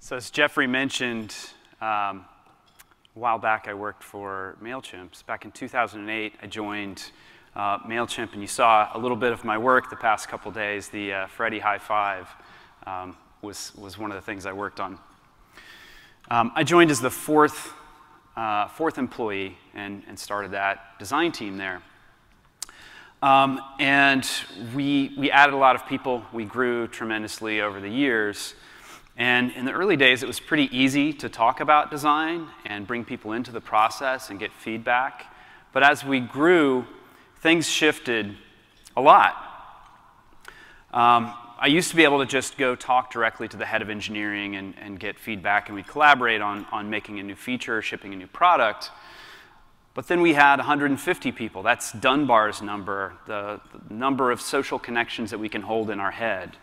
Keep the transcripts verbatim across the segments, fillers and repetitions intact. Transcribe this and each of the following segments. So as Jeffrey mentioned, um, a while back I worked for Mailchimp. Back in two thousand eight, I joined uh, Mailchimp, and you saw a little bit of my work the past couple days. The uh, Freddy High Five um, was, was one of the things I worked on. Um, I joined as the fourth, uh, fourth employee and, and started that design team there. Um, and we, we added a lot of people. We grew tremendously over the years. And in the early days, it was pretty easy to talk about design and bring people into the process and get feedback. But as we grew, things shifted a lot. Um, I used to be able to just go talk directly to the head of engineering and, and get feedback, and we collaborate on, on making a new feature, shipping a new product. But then we had one hundred fifty people. That's Dunbar's number, the, the number of social connections that we can hold in our head.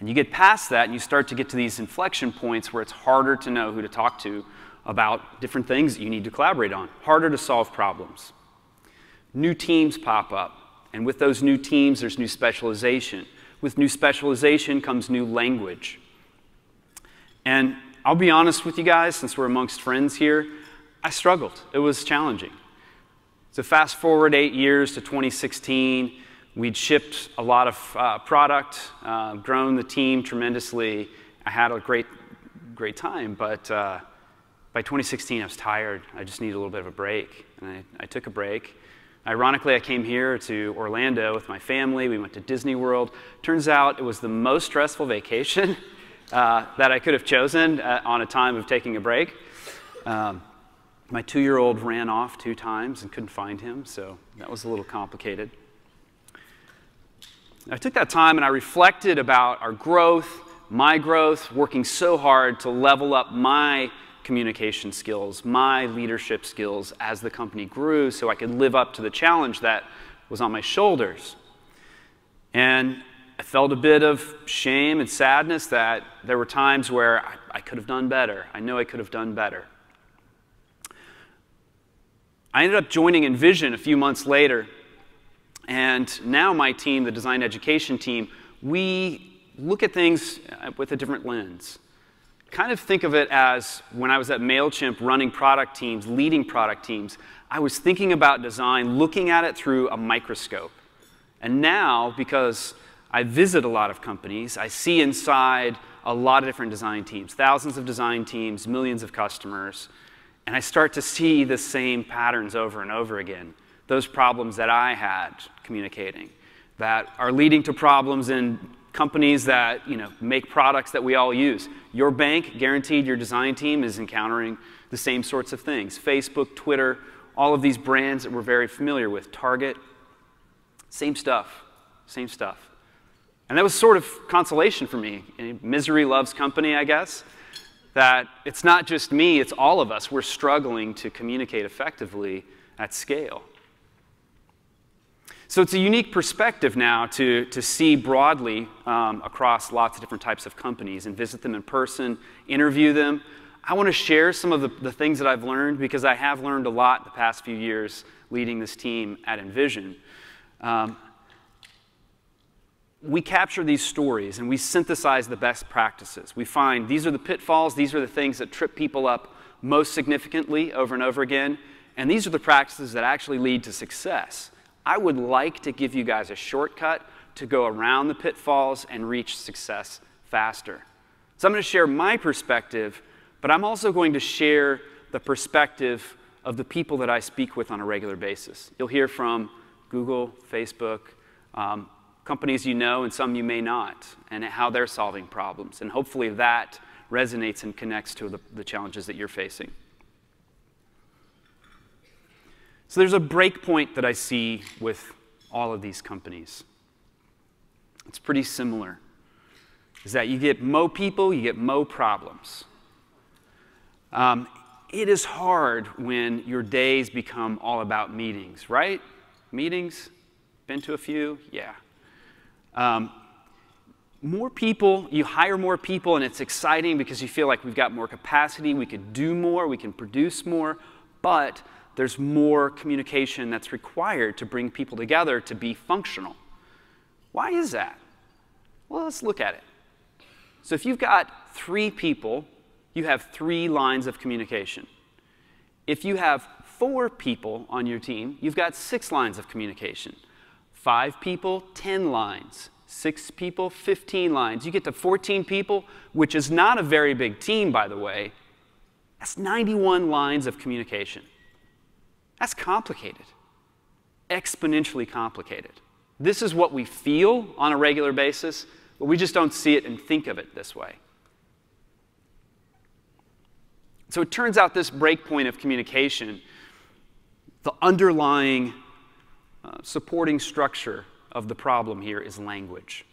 And you get past that, and you start to get to these inflection points where it's harder to know who to talk to about different things that you need to collaborate on, harder to solve problems. New teams pop up, and with those new teams, there's new specialization. With new specialization comes new language. And I'll be honest with you guys, since we're amongst friends here, I struggled. It was challenging. So fast forward eight years to twenty sixteen, we'd shipped a lot of uh, product, uh, grown the team tremendously. I had a great, great time, but uh, by twenty sixteen, I was tired. I just needed a little bit of a break, and I, I took a break. Ironically, I came here to Orlando with my family. We went to Disney World. Turns out it was the most stressful vacation uh, that I could have chosen uh, on a time of taking a break. Um, my two-year-old ran off two times and couldn't find him, so that was a little complicated. I took that time and I reflected about our growth, my growth, working so hard to level up my communication skills, my leadership skills as the company grew so I could live up to the challenge that was on my shoulders. And I felt a bit of shame and sadness that there were times where I, I could have done better. I know I could have done better. I ended up joining InVision a few months later, and now my team, the design education team, we look at things with a different lens. Kind of think of it as when I was at Mailchimp running product teams, leading product teams, I was thinking about design, looking at it through a microscope. And now, because I visit a lot of companies, I see inside a lot of different design teams, thousands of design teams, millions of customers, and I start to see the same patterns over and over again. Those problems that I had communicating that are leading to problems in companies that, you know, make products that we all use. Your bank, guaranteed your design team is encountering the same sorts of things. Facebook, Twitter, all of these brands that we're very familiar with. Target, same stuff, same stuff. And that was sort of consolation for me. Misery loves company, I guess. That it's not just me, it's all of us. We're struggling to communicate effectively at scale. So it's a unique perspective now to, to see broadly um, across lots of different types of companies and visit them in person, interview them. I want to share some of the, the things that I've learned because I have learned a lot the past few years leading this team at InVision. Um, we capture these stories and we synthesize the best practices. We find these are the pitfalls, these are the things that trip people up most significantly over and over again, and these are the practices that actually lead to success. I would like to give you guys a shortcut to go around the pitfalls and reach success faster. So I'm going to share my perspective, but I'm also going to share the perspective of the people that I speak with on a regular basis. You'll hear from Google, Facebook, um, companies you know and some you may not, and how they're solving problems. And hopefully that resonates and connects to the, the challenges that you're facing. So there's a break point that I see with all of these companies. It's pretty similar. Is that you get mo people, you get mo problems. Um, it is hard when your days become all about meetings, right? Meetings? Been to a few? Yeah. Um, more people, you hire more people, and it's exciting because you feel like we've got more capacity, we could do more, we can produce more, but there's more communication that's required to bring people together to be functional. Why is that? Well, let's look at it. So if you've got three people you have three lines of communication. If you have four people on your team, you've got six lines of communication. Five people, ten lines. Six people, fifteen lines. You get to fourteen people, which is not a very big team, by the way. That's ninety-one lines of communication. That's complicated, exponentially complicated. This is what we feel on a regular basis, but we just don't see it and think of it this way. So it turns out this breakpoint of communication, the underlying uh, supporting structure of the problem here is language.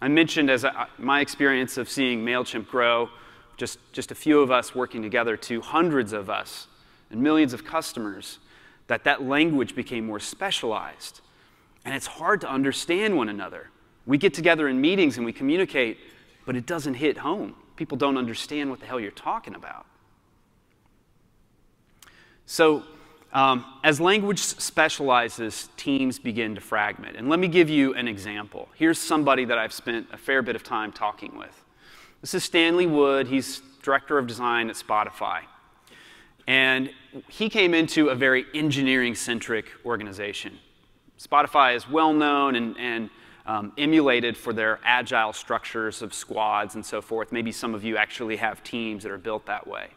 I mentioned as I, my experience of seeing Mailchimp grow, just, just a few of us working together to hundreds of us and millions of customers, that that language became more specialized. And it's hard to understand one another. We get together in meetings and we communicate, but it doesn't hit home. People don't understand what the hell you're talking about. So um, as language specializes, teams begin to fragment. And let me give you an example. Here's somebody that I've spent a fair bit of time talking with. This is Stanley Wood. He's director of design at Spotify. And he came into a very engineering-centric organization. Spotify is well-known and, and um, emulated for their agile structures of squads and so forth. Maybe some of you actually have teams that are built that way.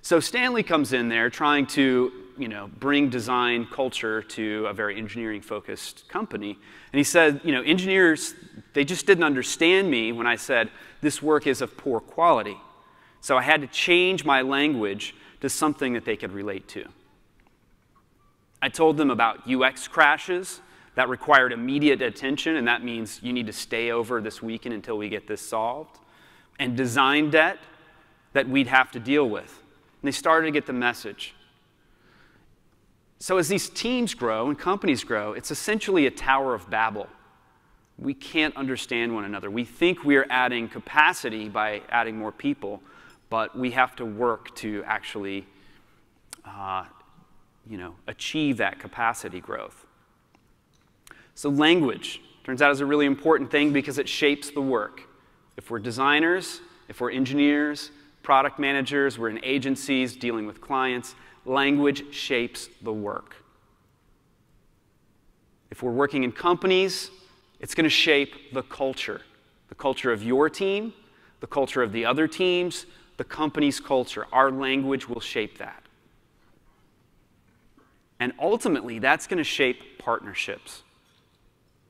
So Stanley comes in there trying to, you know, bring design culture to a very engineering-focused company. And he said, you know, engineers, they just didn't understand me when I said, this work is of poor quality. So I had to change my language to something that they could relate to. I told them about U X crashes that required immediate attention, and that means you need to stay over this weekend until we get this solved, and design debt that we'd have to deal with. And they started to get the message. So as these teams grow and companies grow, it's essentially a Tower of Babel. We can't understand one another. We think we're adding capacity by adding more people, but we have to work to actually uh, you know, achieve that capacity growth. So language turns out is a really important thing because it shapes the work. If we're designers, if we're engineers, product managers, we're in agencies dealing with clients, language shapes the work. If we're working in companies, it's going to shape the culture. The culture of your team, the culture of the other teams, the company's culture. Our language will shape that. And ultimately, that's going to shape partnerships.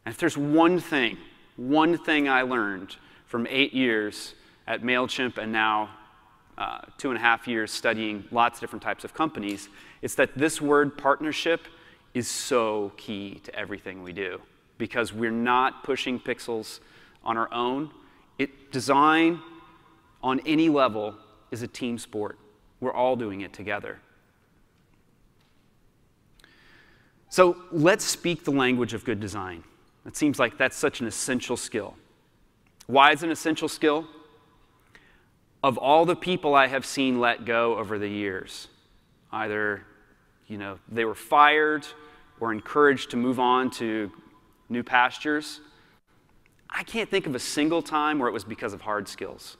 And if there's one thing, one thing I learned from eight years at Mailchimp and now Uh, two and a half years studying lots of different types of companies, it's that this word partnership is so key to everything we do because we're not pushing pixels on our own. It, design on any level is a team sport. We're all doing it together. So let's speak the language of good design. It seems like that's such an essential skill. Why is it an essential skill? Of all the people I have seen let go over the years, either you know, they were fired or encouraged to move on to new pastures, I can't think of a single time where it was because of hard skills,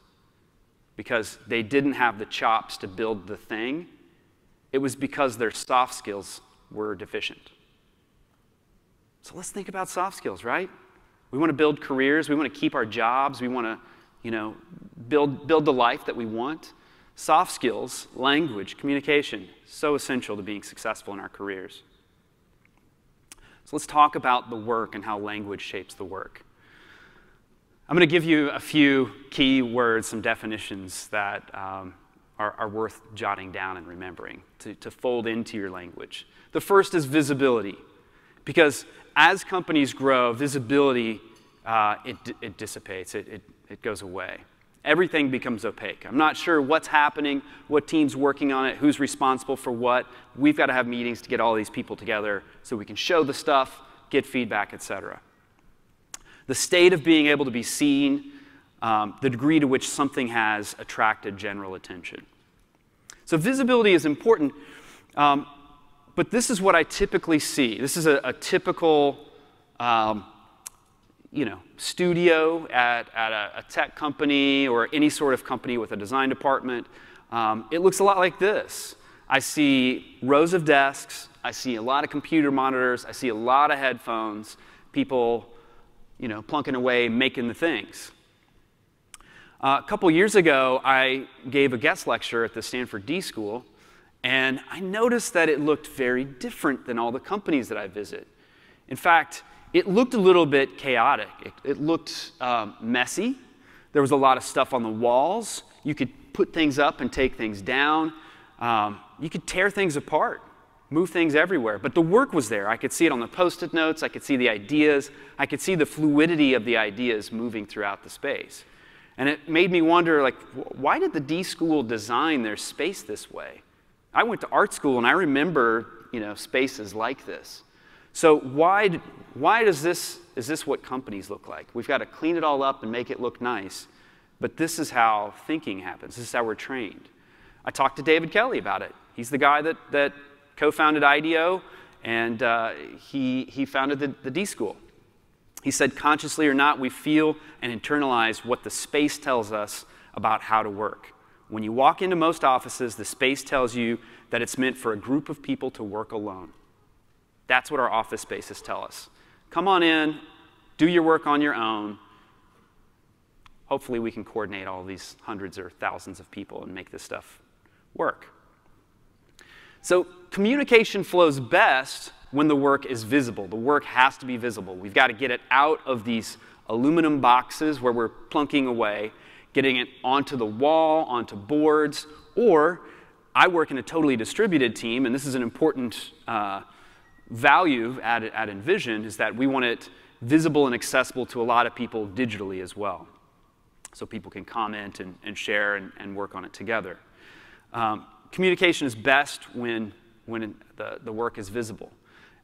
because they didn't have the chops to build the thing. It was because their soft skills were deficient. So let's think about soft skills, right? We want to build careers. We want to keep our jobs. We want to you know, build, build the life that we want. Soft skills, language, communication, so essential to being successful in our careers. So let's talk about the work and how language shapes the work. I'm going to give you a few key words, some definitions that um, are, are worth jotting down and remembering to, to fold into your language. The first is visibility, because as companies grow, visibility, uh, it, it dissipates. It, it, It goes away. Everything becomes opaque. I'm not sure what's happening, what team's working on it, who's responsible for what. We've got to have meetings to get all these people together so we can show the stuff, get feedback, et cetera. The state of being able to be seen, um, the degree to which something has attracted general attention. So visibility is important, um, but this is what I typically see. This is a, a typical um, you know, studio at, at a, a tech company or any sort of company with a design department, um, it looks a lot like this. I see rows of desks. I see a lot of computer monitors. I see a lot of headphones, people, you know, plunking away, making the things. Uh, a couple years ago, I gave a guest lecture at the Stanford D School, and I noticed that it looked very different than all the companies that I visit. In fact, it looked a little bit chaotic. It, it looked um, messy. There was a lot of stuff on the walls. You could put things up and take things down. Um, you could tear things apart, move things everywhere. But the work was there. I could see it on the Post-it notes. I could see the ideas. I could see the fluidity of the ideas moving throughout the space. And it made me wonder, like, why did the D School design their space this way? I went to art school, and I remember, you know, spaces like this. So why, why does this, is this what companies look like? We've got to clean it all up and make it look nice. But this is how thinking happens. This is how we're trained. I talked to David Kelly about it. He's the guy that, that co-founded IDEO, and uh, he, he founded the, the D School. He said, consciously or not, we feel and internalize what the space tells us about how to work. When you walk into most offices, the space tells you that it's meant for a group of people to work alone. That's what our office spaces tell us. Come on in, do your work on your own. Hopefully we can coordinate all these hundreds or thousands of people and make this stuff work. So communication flows best when the work is visible. The work has to be visible. We've got to get it out of these aluminum boxes where we're plunking away, getting it onto the wall, onto boards, or I work in a totally distributed team, and this is an important uh, value at, at InVision, is that we want it visible and accessible to a lot of people digitally as well, so people can comment and, and share and, and work on it together. Um, communication is best when, when the, the work is visible.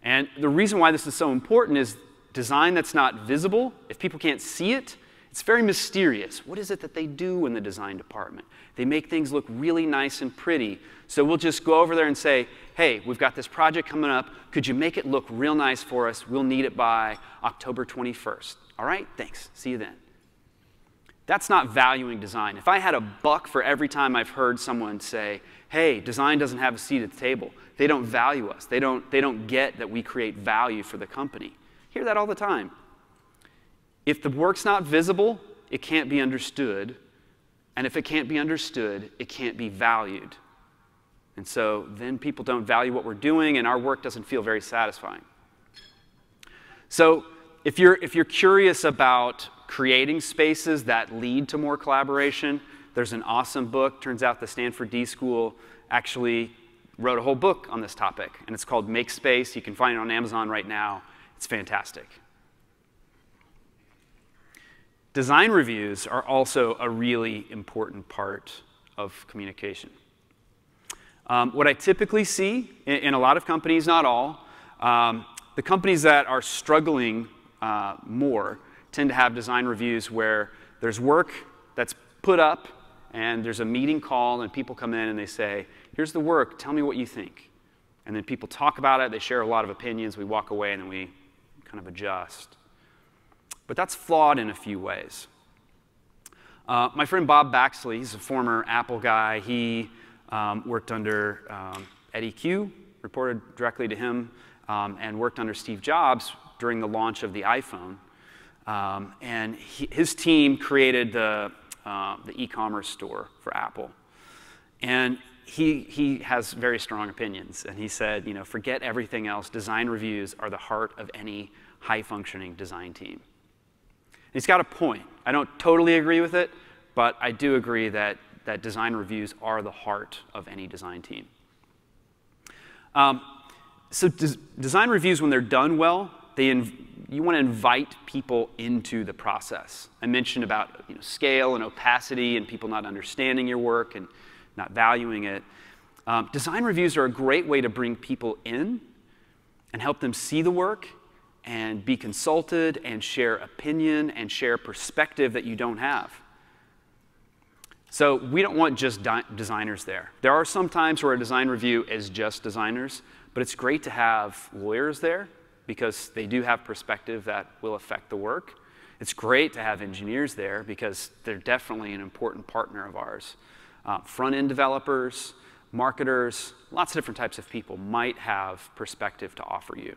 And the reason why this is so important is design that's not visible, if people can't see it, it's very mysterious. What is it that they do in the design department? They make things look really nice and pretty. So we'll just go over there and say, hey, we've got this project coming up. Could you make it look real nice for us? We'll need it by October twenty-first. All right, thanks. See you then. That's not valuing design. If I had a buck for every time I've heard someone say, hey, design doesn't have a seat at the table. They don't value us. They don't, they don't get that we create value for the company. I hear that all the time. If the work's not visible, it can't be understood. And if it can't be understood, it can't be valued. And so then people don't value what we're doing, and our work doesn't feel very satisfying. So if you're, if you're curious about creating spaces that lead to more collaboration, there's an awesome book. Turns out the Stanford D School actually wrote a whole book on this topic, and it's called Make Space. You can find it on Amazon right now. It's fantastic. Design reviews are also a really important part of communication. Um, what I typically see in, in a lot of companies, not all, um, the companies that are struggling uh, more tend to have design reviews where there's work that's put up, and there's a meeting call, and people come in and they say, here's the work, tell me what you think. And then people talk about it, they share a lot of opinions, we walk away, and then we kind of adjust. But that's flawed in a few ways. Uh, my friend Bob Baxley, he's a former Apple guy. He um, worked under um, Eddie Cue, reported directly to him, um, and worked under Steve Jobs during the launch of the iPhone. Um, and he, his team created the, uh, the e-commerce store for Apple. And he, he has very strong opinions. And he said, you know, forget everything else. Design reviews are the heart of any high-functioning design team. He's got a point. I don't totally agree with it, but I do agree that, that design reviews are the heart of any design team. Um, so des design reviews, when they're done well, they you want to invite people into the process. I mentioned about you know, scale and opacity and people not understanding your work and not valuing it. Um, design reviews are a great way to bring people in and help them see the work and be consulted, and share opinion, and share perspective that you don't have. So we don't want just designers there. There are some times where a design review is just designers, but it's great to have lawyers there because they do have perspective that will affect the work. It's great to have engineers there because they're definitely an important partner of ours. Uh, front-end developers, marketers, lots of different types of people might have perspective to offer you.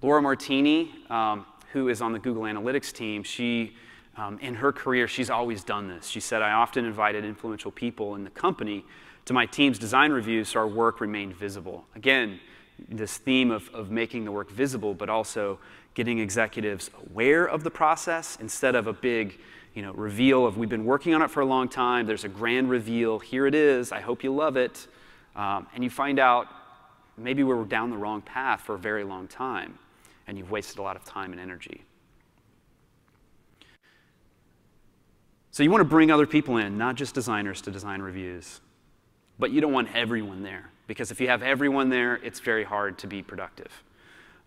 Laura Martini, um, who is on the Google Analytics team, she, um, in her career, she's always done this. She said, I often invited influential people in the company to my team's design reviews so our work remained visible. Again, this theme of, of making the work visible, but also getting executives aware of the process instead of a big you know, reveal of we've been working on it for a long time, there's a grand reveal, here it is, I hope you love it. Um, and you find out maybe we were down the wrong path for a very long time, and you've wasted a lot of time and energy. So you want to bring other people in, not just designers to design reviews. But you don't want everyone there, because if you have everyone there, it's very hard to be productive.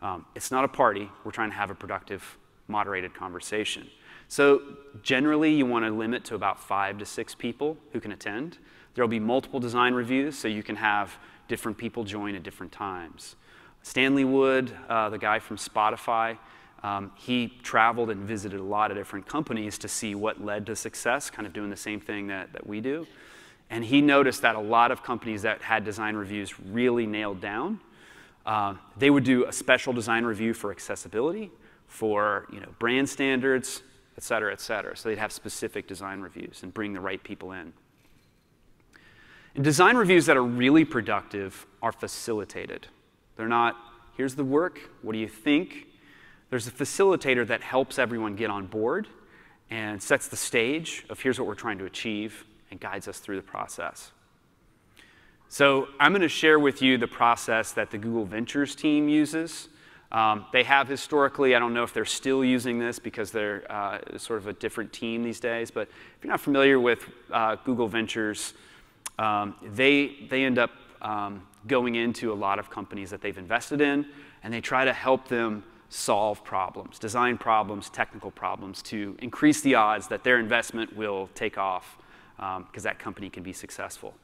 Um, it's not a party. We're trying to have a productive, moderated conversation. So generally, you want to limit to about five to six people who can attend. There will be multiple design reviews, so you can have different people join at different times. Stanley Wood, uh, the guy from Spotify, um, he traveled and visited a lot of different companies to see what led to success, kind of doing the same thing that, that we do. And he noticed that a lot of companies that had design reviews really nailed down, uh, they would do a special design review for accessibility, for you know, brand standards, et cetera, et cetera. So they'd have specific design reviews and bring the right people in. And design reviews that are really productive are facilitated. They're not, here's the work, what do you think? There's a facilitator that helps everyone get on board and sets the stage of here's what we're trying to achieve, and guides us through the process. So I'm going to share with you the process that the Google Ventures team uses. Um, they have historically, I don't know if they're still using this because they're uh, sort of a different team these days, but if you're not familiar with uh, Google Ventures, um, they, they end up um, going into a lot of companies that they've invested in, and they try to help them solve problems, design problems, technical problems, to increase the odds that their investment will take off, because um, that company can be successful.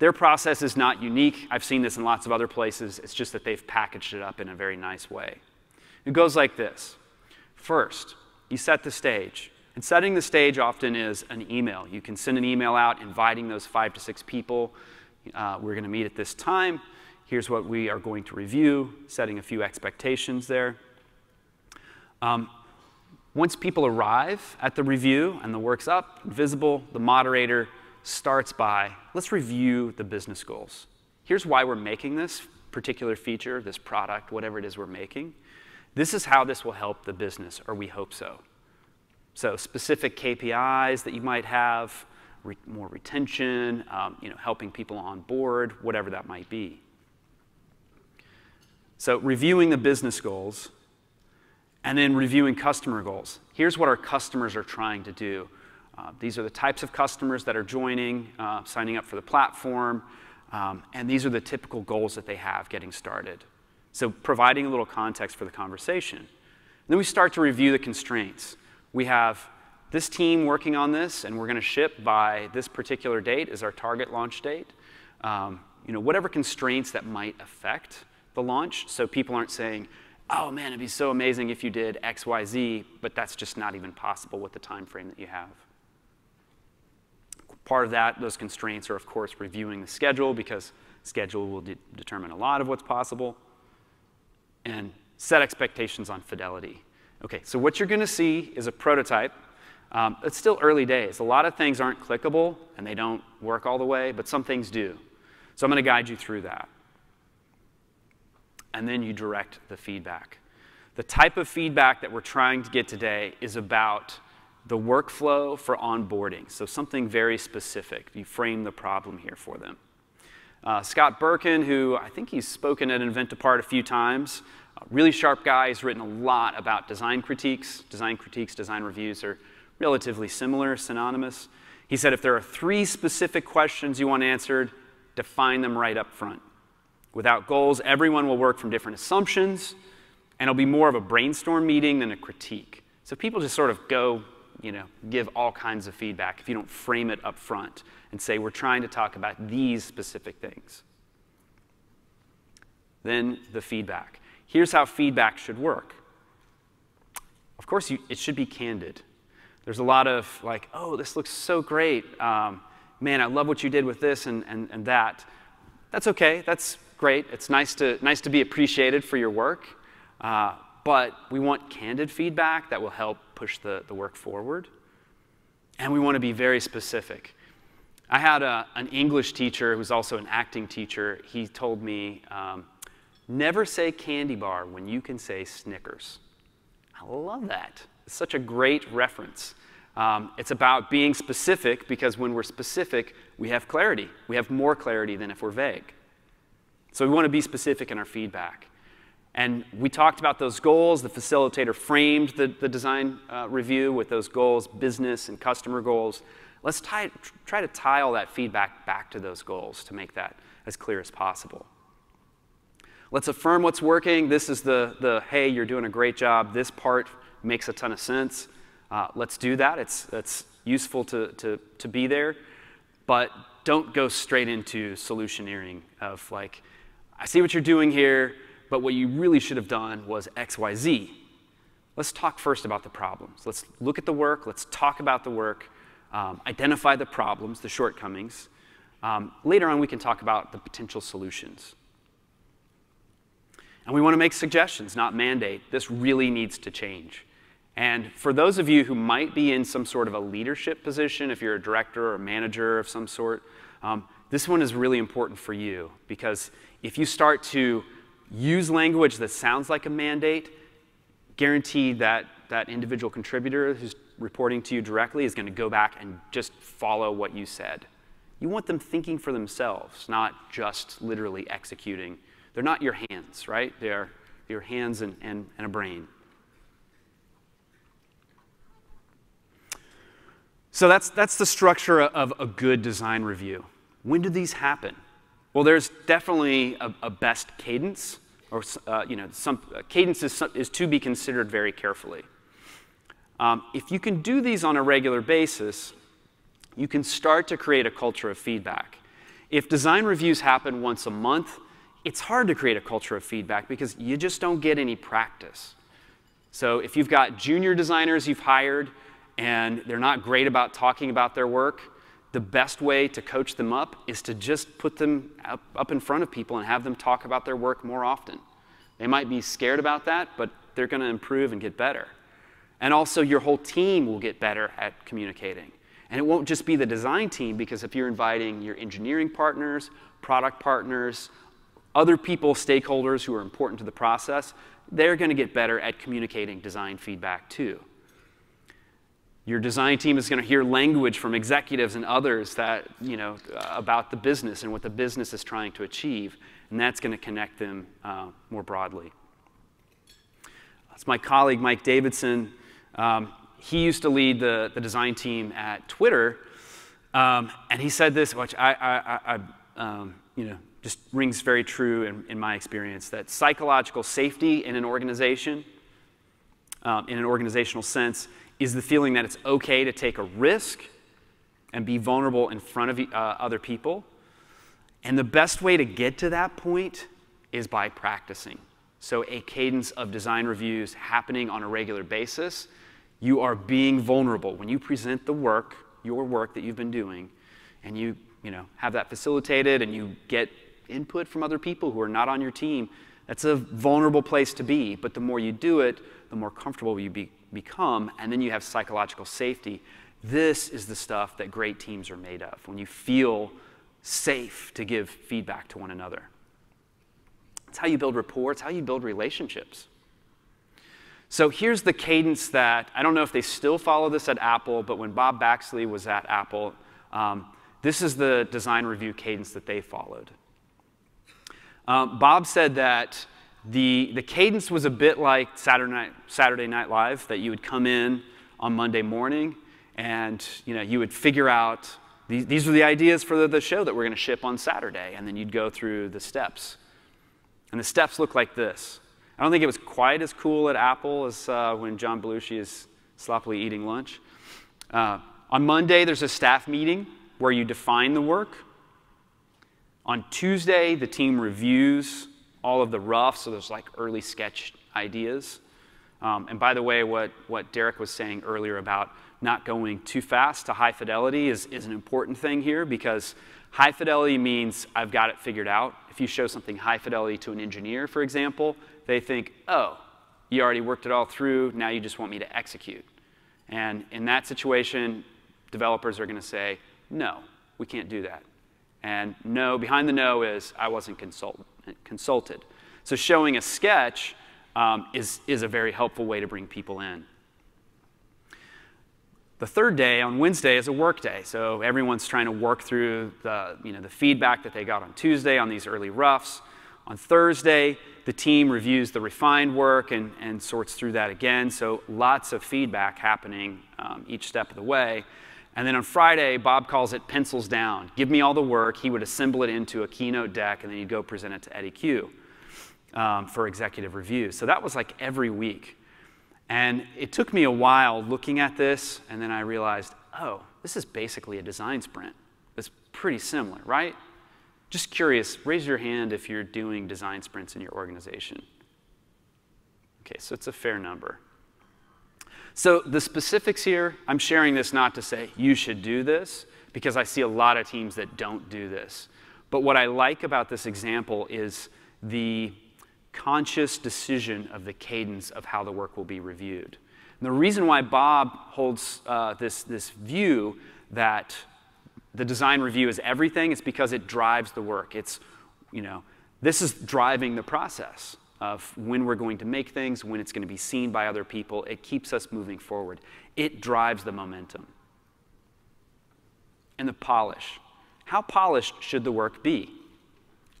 Their process is not unique. I've seen this in lots of other places. It's just that they've packaged it up in a very nice way. It goes like this. First, you set the stage. And setting the stage often is an email. You can send an email out inviting those five to six people. Uh, we're going to meet at this time. Here's what we are going to review, setting a few expectations there. Um, Once people arrive at the review and the work's up, visible, the moderator starts by, let's review the business goals. Here's why we're making this particular feature, this product, whatever it is we're making. This is how this will help the business, or we hope so. So specific K P Is that you might have, re more retention, um, you know, helping people on board, whatever that might be. So reviewing the business goals. And then reviewing customer goals. Here's what our customers are trying to do. Uh, these are the types of customers that are joining, uh, signing up for the platform, um, and these are the typical goals that they have getting started. So providing a little context for the conversation. And then we start to review the constraints. We have this team working on this, and we're going to ship by this particular date is our target launch date. Um, you know, whatever constraints that might affect the launch, so people aren't saying, oh man, it'd be so amazing if you did X, Y, Z, but that's just not even possible with the time frame that you have. Part of that, those constraints are, of course, reviewing the schedule, because schedule will de- determine a lot of what's possible. And set expectations on fidelity. OK, so what you're going to see is a prototype. Um, it's still early days. A lot of things aren't clickable, and they don't work all the way, but some things do. So I'm going to guide you through that. And then you direct the feedback. The type of feedback that we're trying to get today is about the workflow for onboarding, so something very specific. You frame the problem here for them. Uh, Scott Birkin, who I think he's spoken at InventApart a few times, a really sharp guy, he's written a lot about design critiques. Design critiques, design reviews are relatively similar, synonymous. He said if there are three specific questions you want answered, define them right up front. Without goals, everyone will work from different assumptions, and it'll be more of a brainstorm meeting than a critique. So people just sort of go, you know, give all kinds of feedback if you don't frame it up front and say, we're trying to talk about these specific things. Then the feedback. Here's how feedback should work. of course, you, it should be candid. There's a lot of like, oh, this looks so great. Um, man, I love what you did with this and, and, and that. That's OK. That's great. It's nice to, nice to be appreciated for your work. Uh, but we want candid feedback that will help push the, the work forward. And we want to be very specific. I had a, an English teacher who's also an acting teacher. He told me, um, never say candy bar when you can say Snickers. I love that. It's such a great reference. Um, it's about being specific, because when we're specific, we have clarity. We have more clarity than if we're vague. So we want to be specific in our feedback. And we talked about those goals. The facilitator framed the, the design uh, review with those goals, business and customer goals. Let's tie, try to tie all that feedback back to those goals to make that as clear as possible. Let's affirm what's working. This is the, the hey, you're doing a great job. This part makes a ton of sense. Uh, let's do that. It's, it's useful to, to, to be there. But don't go straight into solutioneering of like, I see what you're doing here, but what you really should have done was X, Y, Z. Let's talk first about the problems. Let's look at the work. Let's talk about the work. Um, identify the problems, the shortcomings. Um, later on, we can talk about the potential solutions. And we want to make suggestions, not mandate. This really needs to change. And for those of you who might be in some sort of a leadership position, if you're a director or a manager of some sort, um, this one is really important for you. Because if you start to use language that sounds like a mandate, guaranteed that that individual contributor who's reporting to you directly is going to go back and just follow what you said. You want them thinking for themselves, not just literally executing. They're not your hands, right? They're your hands and, and, and a brain. So that's, that's the structure of a good design review. When do these happen? Well, there's definitely a, a best cadence, or uh, you know, some uh, cadence is, is to be considered very carefully. Um, if you can do these on a regular basis, you can start to create a culture of feedback. If design reviews happen once a month, it's hard to create a culture of feedback because you just don't get any practice. So if you've got junior designers you've hired and they're not great about talking about their work, the best way to coach them up is to just put them up, up in front of people and have them talk about their work more often. They might be scared about that, but they're going to improve and get better. And also, your whole team will get better at communicating. And it won't just be the design team, because if you're inviting your engineering partners, product partners, other people, stakeholders who are important to the process, they're going to get better at communicating design feedback too. Your design team is going to hear language from executives and others that, you know, about the business and what the business is trying to achieve. And that's going to connect them uh, more broadly. That's my colleague, Mike Davidson. Um, he used to lead the, the design team at Twitter. Um, and he said this, which I, I, I um, you know, just rings very true in, in my experience, that psychological safety in an organization, um, in an organizational sense, is the feeling that it's OK to take a risk and be vulnerable in front of uh, other people. And the best way to get to that point is by practicing. So a cadence of design reviews happening on a regular basis. You are being vulnerable. When you present the work, your work that you've been doing, and you, you know, have that facilitated and you get input from other people who are not on your team, that's a vulnerable place to be. But the more you do it, the more comfortable you be, become. And then you have psychological safety. This is the stuff that great teams are made of, when you feel safe to give feedback to one another. It's how you build rapport. It's how you build relationships. So here's the cadence that, I don't know if they still follow this at Apple, but when Bob Baxley was at Apple, um, this is the design review cadence that they followed. Um, Bob said that the, the cadence was a bit like Saturday Night, Saturday Night Live, that you would come in on Monday morning and you know, you would figure out, these, these are the ideas for the, the show that we're going to ship on Saturday, and then you'd go through the steps. And the steps look like this. I don't think it was quite as cool at Apple as uh, when John Belushi is sloppily eating lunch. Uh, on Monday, there's a staff meeting where you define the work. On Tuesday, the team reviews all of the rough, so there's like early sketch ideas. Um, and by the way, what, what Derek was saying earlier about not going too fast to high fidelity is, is an important thing here, because high fidelity means I've got it figured out. If you show something high fidelity to an engineer, for example, they think, oh, you already worked it all through, now you just want me to execute. And in that situation, developers are going to say, no, we can't do that. And no, behind the no is I wasn't consult consulted. So showing a sketch um, is, is a very helpful way to bring people in. The third day on Wednesday is a work day. So everyone's trying to work through the, you know, the feedback that they got on Tuesday on these early roughs. On Thursday, the team reviews the refined work and, and sorts through that again. So lots of feedback happening um, each step of the way. And then on Friday, Bob calls it pencils down. Give me all the work. He would assemble it into a keynote deck, and then he'd go present it to Eddie Cue um, for executive review. So that was like every week. And it took me a while looking at this, and then I realized, oh, this is basically a design sprint. It's pretty similar, right? Just curious, raise your hand if you're doing design sprints in your organization. Okay, so it's a fair number. So the specifics here, I'm sharing this not to say you should do this, because I see a lot of teams that don't do this. But what I like about this example is the conscious decision of the cadence of how the work will be reviewed. And the reason why Bob holds uh, this, this view that the design review is everything. It's because it drives the work. It's, you know, this is driving the process of when we're going to make things, when it's going to be seen by other people. It keeps us moving forward. It drives the momentum. And the polish. How polished should the work be?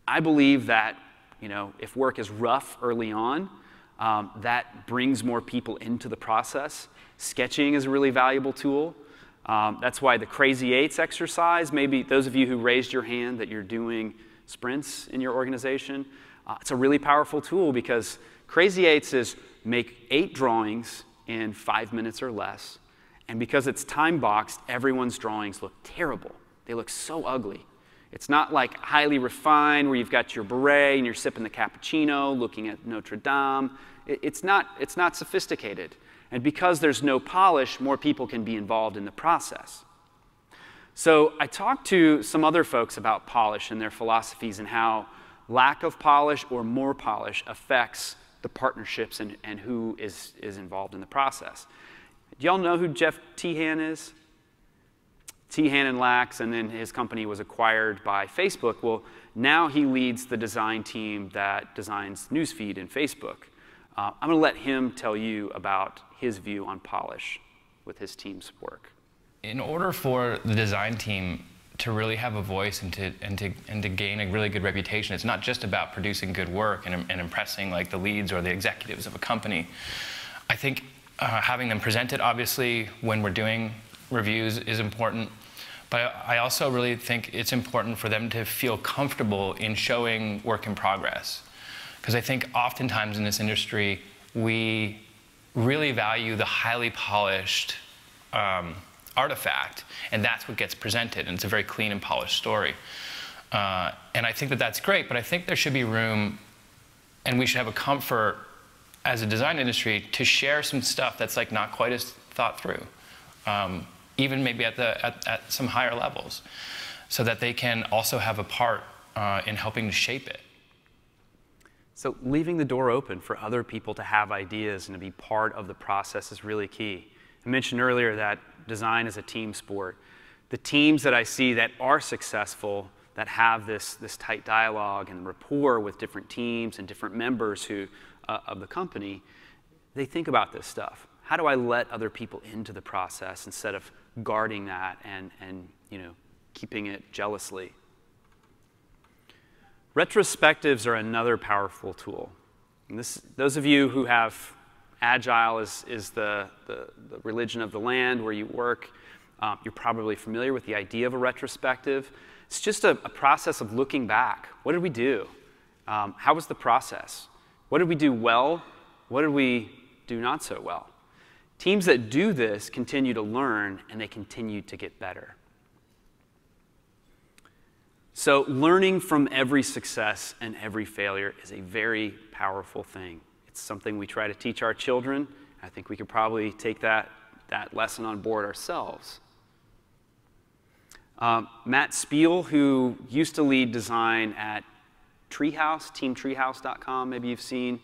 I believe that, you know, if work is rough early on, um, that brings more people into the process. Sketching is a really valuable tool. Um, that's why the Crazy Eights exercise, maybe those of you who raised your hand that you're doing sprints in your organization, uh, it's a really powerful tool, because Crazy Eights is make eight drawings in five minutes or less. And because it's time boxed, everyone's drawings look terrible. They look so ugly. It's not like highly refined where you've got your beret and you're sipping the cappuccino, looking at Notre Dame. It, it's not, it's not sophisticated. And because there's no polish, more people can be involved in the process. So I talked to some other folks about polish and their philosophies and how lack of polish or more polish affects the partnerships and, and who is, is involved in the process. Do y'all know who Jeff Teehan is? Teehan+Lucks, and then his company was acquired by Facebook. Well, now he leads the design team that designs newsfeed in Facebook. Uh, I'm going to let him tell you about his view on polish with his team's work. In order for the design team to really have a voice and to, and to, and to gain a really good reputation, it's not just about producing good work and, and impressing like the leads or the executives of a company. I think uh, having them presented, obviously, when we're doing reviews is important. But I also really think it's important for them to feel comfortable in showing work in progress. Because I think oftentimes in this industry, we really value the highly polished um, artifact, and that's what gets presented, and it's a very clean and polished story. Uh, and I think that that's great, but I think there should be room, and we should have a comfort as a design industry to share some stuff that's like not quite as thought through, um, even maybe at, the, at, at some higher levels, so that they can also have a part uh, in helping to shape it. So leaving the door open for other people to have ideas and to be part of the process is really key. I mentioned earlier that design is a team sport. The teams that I see that are successful, that have this, this tight dialogue and rapport with different teams and different members who, uh, of the company, they think about this stuff. How do I let other people into the process instead of guarding that and, and you know, keeping it jealously? Retrospectives are another powerful tool. And this, those of you who have Agile is, is the, the, the religion of the land where you work, um, you're probably familiar with the idea of a retrospective. It's just a, a process of looking back. What did we do? Um, how was the process? What did we do well? What did we do not so well? Teams that do this continue to learn, and they continue to get better. So learning from every success and every failure is a very powerful thing. It's something we try to teach our children. I think we could probably take that, that lesson on board ourselves. Um, Matt Spiel, who used to lead design at Treehouse, team treehouse dot com, maybe you've seen.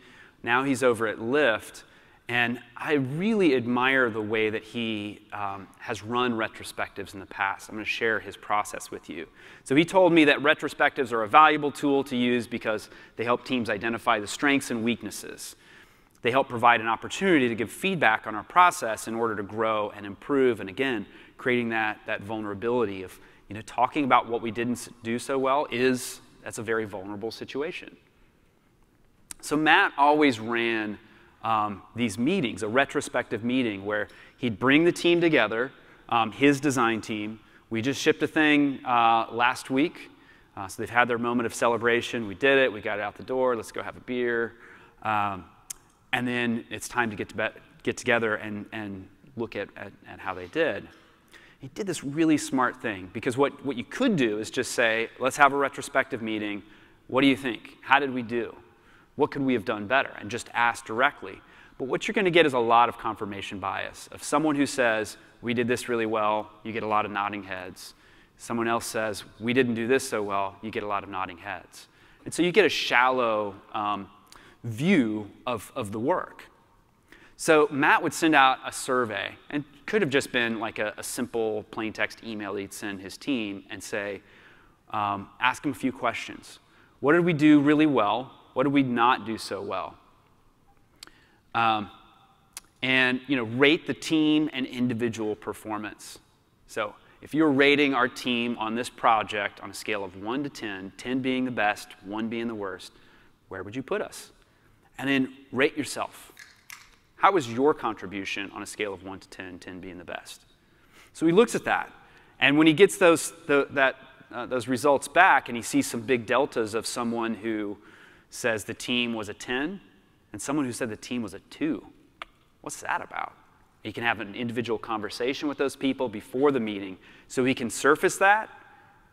Now he's over at Lyft. And I really admire the way that he um, has run retrospectives in the past. I'm going to share his process with you. So he told me that retrospectives are a valuable tool to use because they help teams identify the strengths and weaknesses. They help provide an opportunity to give feedback on our process in order to grow and improve. And again, creating that, that vulnerability of, you know, talking about what we didn't do so well is, that's a very vulnerable situation. So Matt always ran Um, these meetings, a retrospective meeting where he'd bring the team together, um, his design team. We just shipped a thing uh, last week, uh, so they've had their moment of celebration. We did it. We got it out the door. Let's go have a beer. Um, and then it's time to get, to get together and, and look at, at, at how they did. He did this really smart thing, because what, what you could do is just say, let's have a retrospective meeting. What do you think? How did we do? What could we have done better? And just ask directly. But what you're going to get is a lot of confirmation bias. Of someone who says, we did this really well, you get a lot of nodding heads. Someone else says, we didn't do this so well, you get a lot of nodding heads. And so you get a shallow um, view of, of the work. So Matt would send out a survey, and could have just been like a, a simple plain text email he'd send his team and say, um, ask them a few questions. What did we do really well? What did we not do so well? Um, and you know, rate the team and individual performance. So if you're rating our team on this project on a scale of one to ten, ten being the best, one being the worst, where would you put us? And then rate yourself. How was your contribution on a scale of one to ten, ten being the best? So he looks at that. And when he gets those, the, that, uh, those results back, and he sees some big deltas of someone who says the team was a ten, and someone who said the team was a two. What's that about? He can have an individual conversation with those people before the meeting, so he can surface that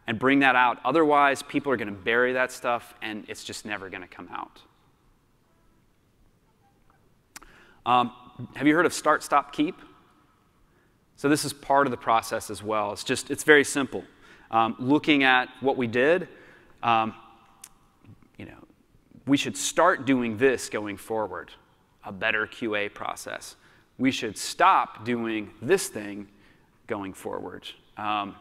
and bring that out. Otherwise, people are going to bury that stuff, and it's just never going to come out. Um, have you heard of start, stop, keep? So this is part of the process as well. It's just, it's very simple. Um, looking at what we did, um, you know, we should start doing this going forward, a better Q A process. We should stop doing this thing going forward, um,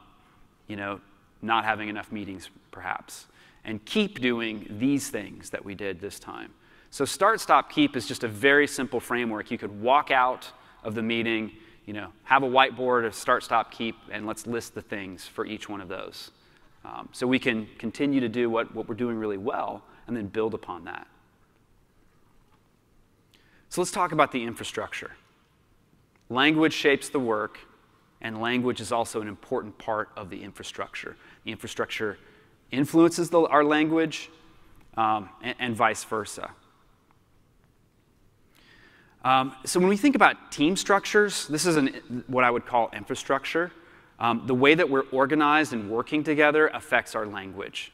you know, not having enough meetings, perhaps, and keep doing these things that we did this time. So start, stop, keep is just a very simple framework. You could walk out of the meeting, you know, have a whiteboard of start, stop, keep, and let's list the things for each one of those. Um, so we can continue to do what, what we're doing really well, and then build upon that. So let's talk about the infrastructure. Language shapes the work, and language is also an important part of the infrastructure. The infrastructure influences the, our language, um, and, and vice versa. Um, so when we think about team structures, this is an, what I would call infrastructure. Um, the way that we're organized and working together affects our language.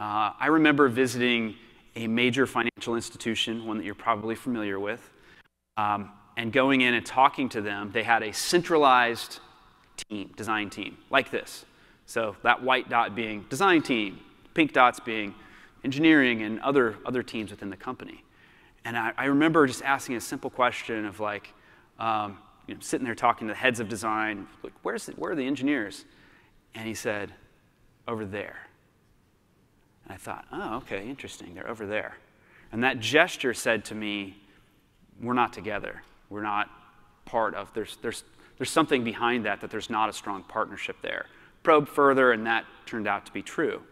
Uh, I remember visiting a major financial institution, one that you're probably familiar with, um, and going in and talking to them. They had a centralized team, design team, like this. So that white dot being design team, pink dots being engineering and other, other teams within the company. And I, I remember just asking a simple question of like, um, you know, sitting there talking to the heads of design, like, Where's the, where are the engineers? And he said, over there. I thought, oh, OK, interesting. They're over there. And that gesture said to me, we're not together. We're not part of. There's, there's, there's something behind that, that there's not a strong partnership there. Probe further, and that turned out to be true.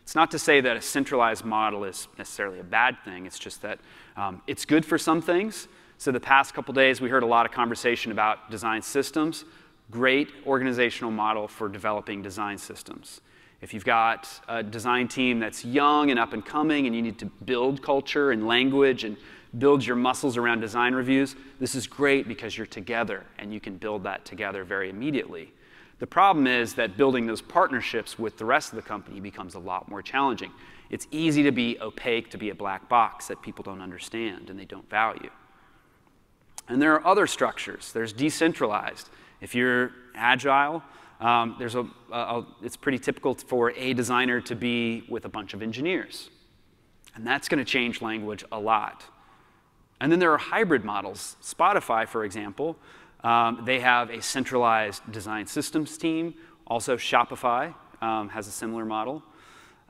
It's not to say that a centralized model is necessarily a bad thing. It's just that um, it's good for some things. So the past couple days, we heard a lot of conversation about design systems. Great organizational model for developing design systems. If you've got a design team that's young and up and coming, and you need to build culture and language and build your muscles around design reviews, this is great because you're together, and you can build that together very immediately. The problem is that building those partnerships with the rest of the company becomes a lot more challenging. It's easy to be opaque, to be a black box that people don't understand and they don't value. And there are other structures. There's decentralized. If you're agile, um, there's a, a, a, it's pretty typical for a designer to be with a bunch of engineers. And that's going to change language a lot. And then there are hybrid models. Spotify, for example, um, they have a centralized design systems team. Also, Shopify um, has a similar model.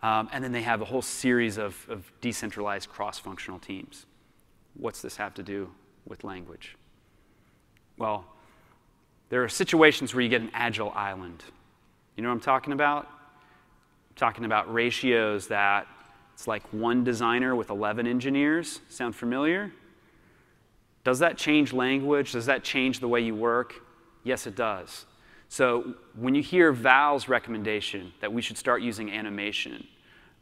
Um, and then they have a whole series of, of decentralized cross-functional teams. What's this have to do with language? Well, there are situations where you get an agile island. You know what I'm talking about? I'm talking about ratios that it's like one designer with eleven engineers. Sound familiar? Does that change language? Does that change the way you work? Yes, it does. So when you hear Val's recommendation that we should start using animation,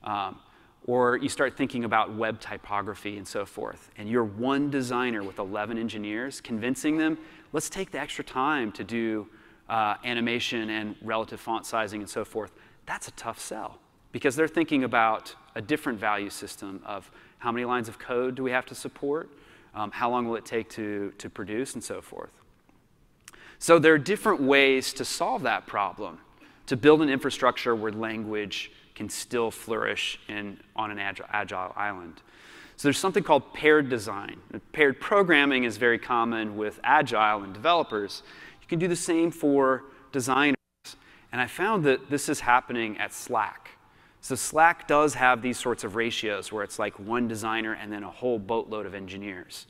um, or you start thinking about web typography and so forth, and you're one designer with eleven engineers convincing them, let's take the extra time to do uh, animation and relative font sizing and so forth, that's a tough sell. Because they're thinking about a different value system of how many lines of code do we have to support, um, how long will it take to, to produce, and so forth. So there are different ways to solve that problem, to build an infrastructure where language can still flourish in, on an agile, agile island. So there's something called paired design. Paired programming is very common with agile and developers. You can do the same for designers. And I found that this is happening at Slack. So Slack does have these sorts of ratios where it's like one designer and then a whole boatload of engineers.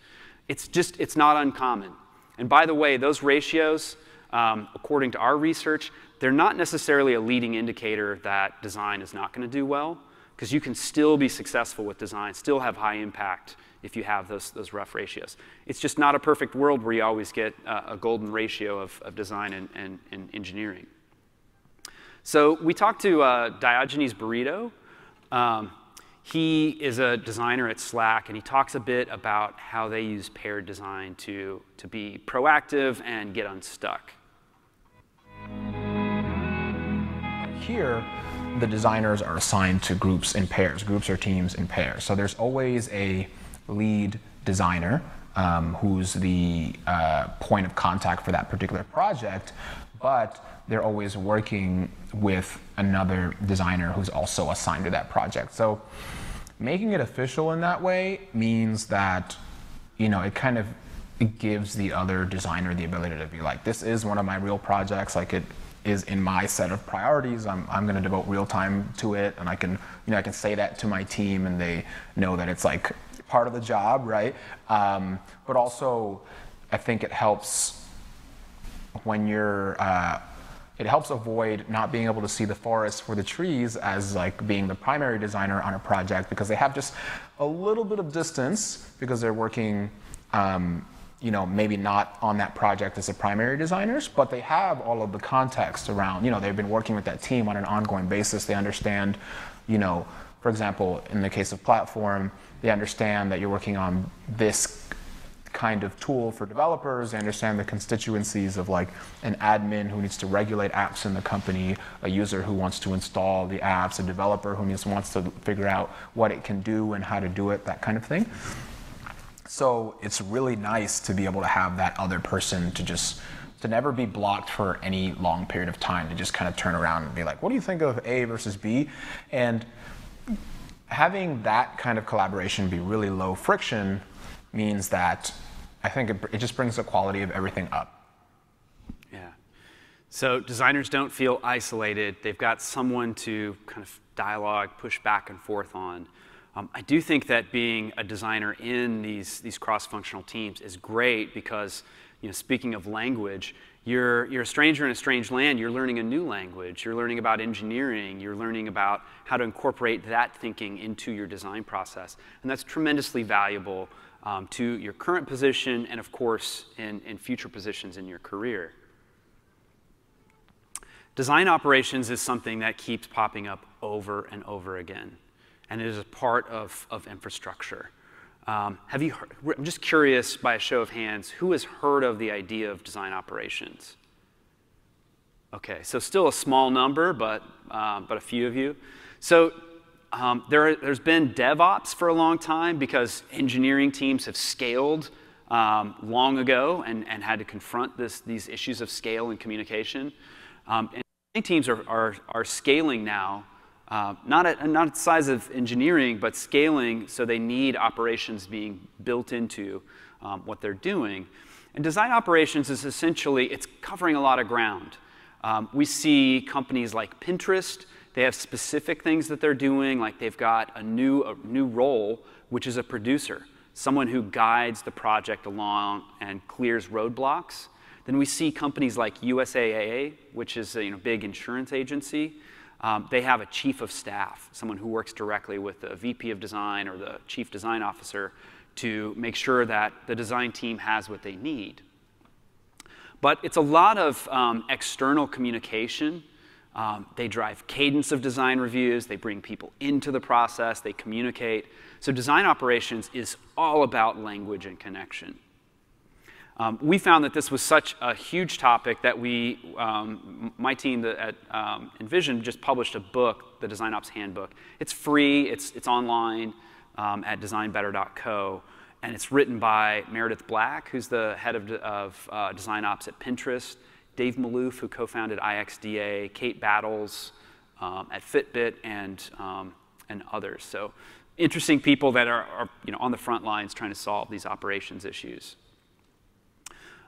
It's just, it's not uncommon. And by the way, those ratios, um, according to our research, they're not necessarily a leading indicator that design is not going to do well, because you can still be successful with design, still have high impact if you have those, those rough ratios. It's just not a perfect world where you always get uh, a golden ratio of, of design and, and, and engineering. So we talked to uh, Diogenes Burrito. Um, he is a designer at Slack, and he talks a bit about how they use paired design to, to be proactive and get unstuck. Here, the designers are assigned to groups in pairs, groups or teams in pairs. So there's always a lead designer um, who's the uh, point of contact for that particular project, but they're always working with another designer who's also assigned to that project. So making it official in that way means that, you know, it kind of it gives the other designer the ability to be like, this is one of my real projects, like it is in my set of priorities, I'm, I'm gonna devote real time to it, and I can, you know, I can say that to my team and they know that it's like part of the job, right? Um, but also, I think it helps when you're, uh, it helps avoid not being able to see the forest for the trees as like being the primary designer on a project, because they have just a little bit of distance because they're working, um, you know, maybe not on that project as the primary designers, but they have all of the context around, you know, they've been working with that team on an ongoing basis. They understand, you know, for example, in the case of platform, they understand that you're working on this kind of tool for developers. They understand the constituencies of like an admin who needs to regulate apps in the company, a user who wants to install the apps, a developer who needs, wants to figure out what it can do and how to do it, that kind of thing. So it's really nice to be able to have that other person to just, to never be blocked for any long period of time, to just kind of turn around and be like, what do you think of A versus B? And having that kind of collaboration be really low friction means that I think it, it just brings the quality of everything up. Yeah. So designers don't feel isolated. They've got someone to kind of dialogue, push back and forth on. Um, I do think that being a designer in these, these cross-functional teams is great because, you know, speaking of language, you're, you're a stranger in a strange land. You're learning a new language. You're learning about engineering. You're learning about how to incorporate that thinking into your design process. And that's tremendously valuable Um, to your current position and, of course, in, in future positions in your career. Design operations is something that keeps popping up over and over again, and it is a part of, of infrastructure. Um, have you heard, I'm just curious, by a show of hands, who has heard of the idea of design operations? OK, so still a small number, but, um, but a few of you. So um, there, there's been DevOps for a long time because engineering teams have scaled um, long ago and, and had to confront this, these issues of scale and communication. Um, and teams are, are, are scaling now, uh, not, at, not at the size of engineering, but scaling so they need operations being built into um, what they're doing. And design operations is essentially, it's covering a lot of ground. Um, we see companies like Pinterest, they have specific things that they're doing, like they've got a new, a new role, which is a producer, someone who guides the project along and clears roadblocks. Then we see companies like U S A A, which is a you know, big insurance agency. Um, they have a chief of staff, someone who works directly with the V P of design or the chief design officer to make sure that the design team has what they need. But it's a lot of um, external communication. Um, they drive cadence of design reviews. They bring people into the process. They communicate. So design operations is all about language and connection. Um, we found that this was such a huge topic that we, um, my team at um, InVision just published a book, the Design Ops Handbook. It's free. It's, it's online um, at design better dot co. And it's written by Meredith Black, who's the head of, of uh, Design Ops at Pinterest, Dave Maloof, who co-founded I X D A, Kate Battles um, at Fitbit, and, um, and others. So interesting people that are, are you know, on the front lines trying to solve these operations issues.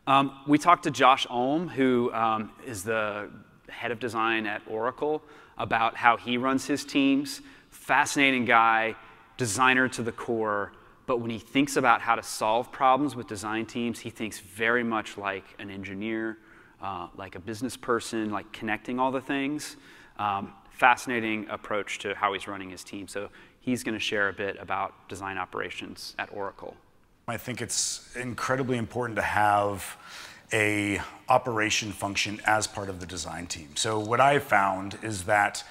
Um, we talked to Josh Ohm, who um, is the head of design at Oracle, about how he runs his teams. Fascinating guy, designer to the core. But when he thinks about how to solve problems with design teams, he thinks very much like an engineer, uh, like a business person, like connecting all the things. Um, fascinating approach to how he's running his team. So he's going to share a bit about design operations at Oracle. I think it's incredibly important to have a operation function as part of the design team. So what I found is that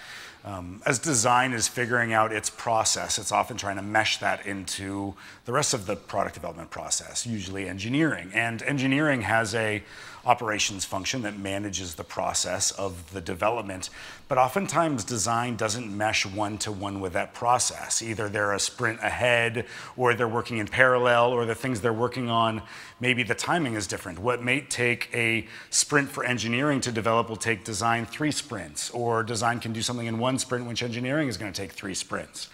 um, as design is figuring out its process, it's often trying to mesh that into the rest of the product development process, usually engineering. And engineering has a operations function that manages the process of the development, but oftentimes design doesn't mesh one-to-one with that process. Either they're a sprint ahead, or they're working in parallel, or the things they're working on, maybe the timing is different. What may take a sprint for engineering to develop will take design three sprints, or design can do something in one sprint, which engineering is going to take three sprints.